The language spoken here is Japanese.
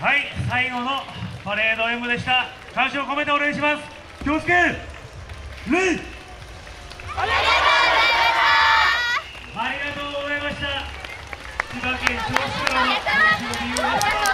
はい、最後のパレード演舞でした。感謝を込めてお礼します。気をつけ礼。おめでとうございました。ありがとうございました。千葉県銚子からの気持ちの理由でした。